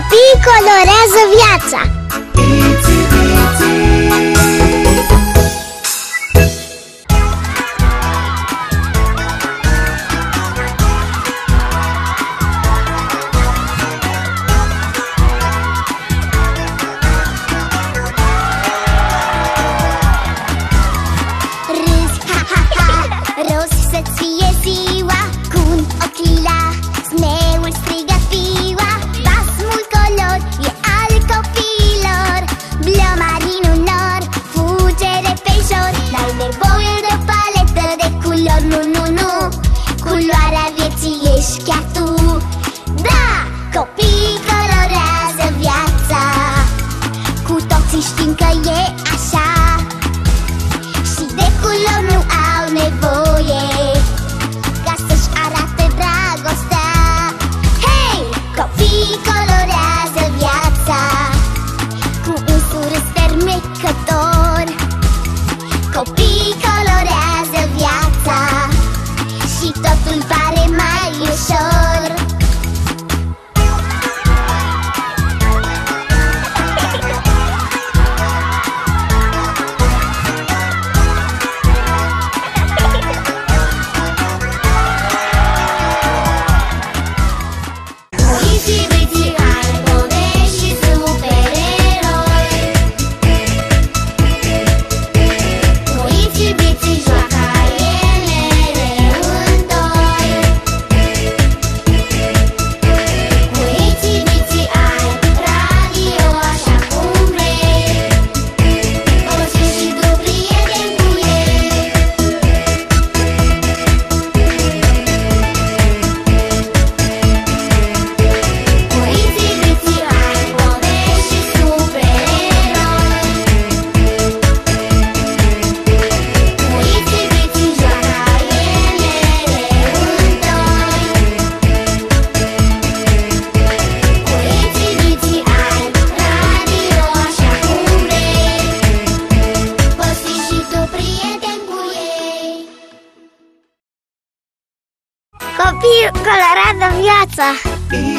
Copiii colorează viața. Copiii colorează viața.